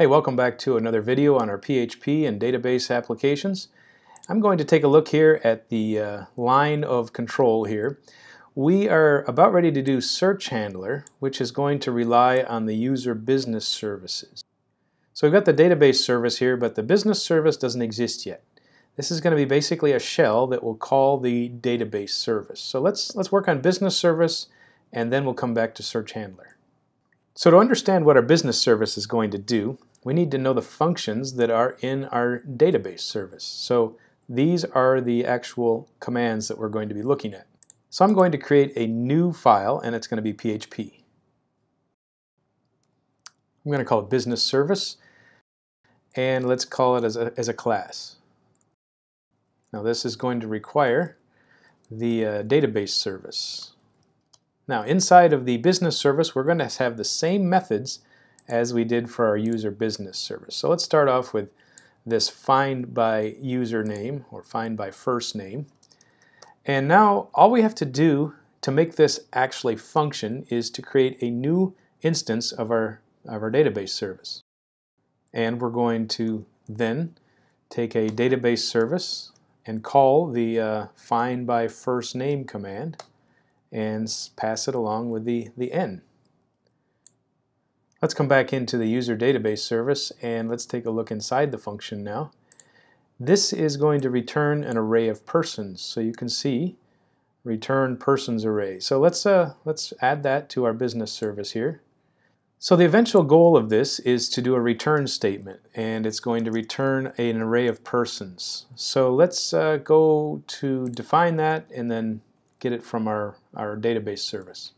Hey, welcome back to another video on our PHP and database applications. I'm going to take a look here at the line of control here. We are about ready to do Search Handler, which is going to rely on the User Business Services. So we've got the database service here, but the business service doesn't exist yet. This is going to be basically a shell that will call the database service. So let's work on business service, and then we'll come back to Search Handler. So to understand what our business service is going to do, we need to know the functions that are in our database service. So these are the actual commands that we're going to be looking at. So I'm going to create a new file, and it's going to be PHP. I'm going to call it business service, and let's call it as a class. Now this is going to require the database service. Now inside of the business service, we're going to have the same methods as we did for our user business service. So let's start off with this find by username or find by first name. And now all we have to do to make this actually function is to create a new instance of our database service. And we're going to then take a database service and call the find by first name command and pass it along with the N. Let's come back into the user database service and let's take a look inside the function now. This is going to return an array of persons, so you can see return persons array. So let's add that to our business service here. So the eventual goal of this is to do a return statement, and it's going to return an array of persons. So let's go to define that and then get it from our database service.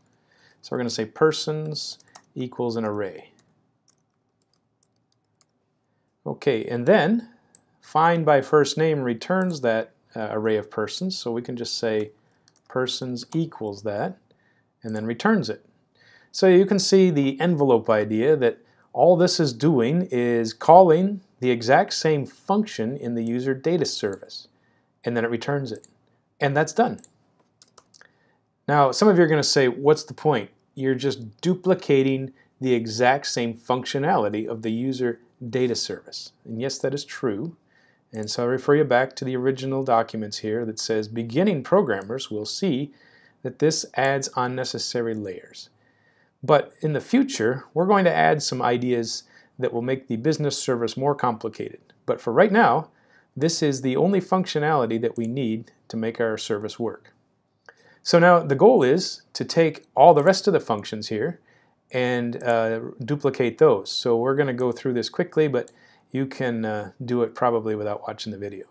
So we're going to say persons equals an array. Okay, and then find by first name returns that array of persons, so we can just say persons equals that and then returns it. So you can see the envelope idea that all this is doing is calling the exact same function in the user data service, and then it returns it. And that's done. Now some of you are going to say, what's the point? You're just duplicating the exact same functionality of the user data service. And yes, that is true. And so I refer you back to the original documents here that says beginning programmers will see that this adds unnecessary layers. But in the future, we're going to add some ideas that will make the business service more complicated. But for right now, this is the only functionality that we need to make our service work. So now the goal is to take all the rest of the functions here and duplicate those. So we're going to go through this quickly, but you can do it probably without watching the video.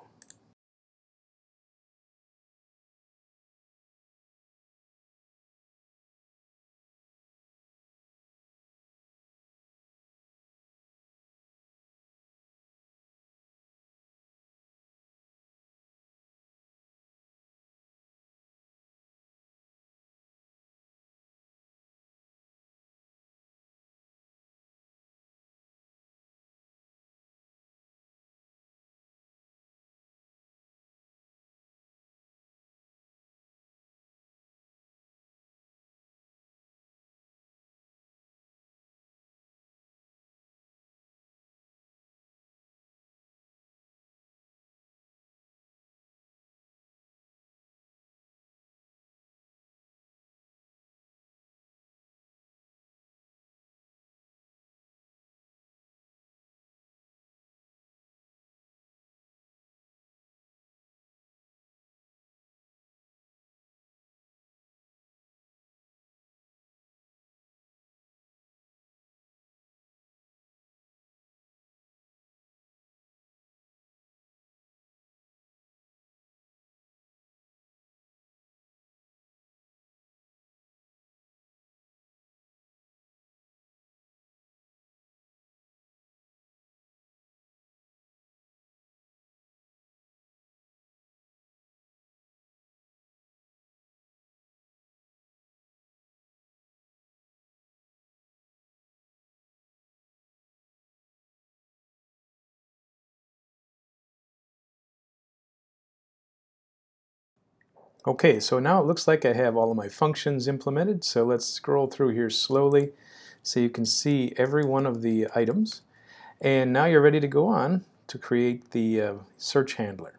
Okay, so now it looks like I have all of my functions implemented, so let's scroll through here slowly so you can see every one of the items. And now you're ready to go on to create the search handler.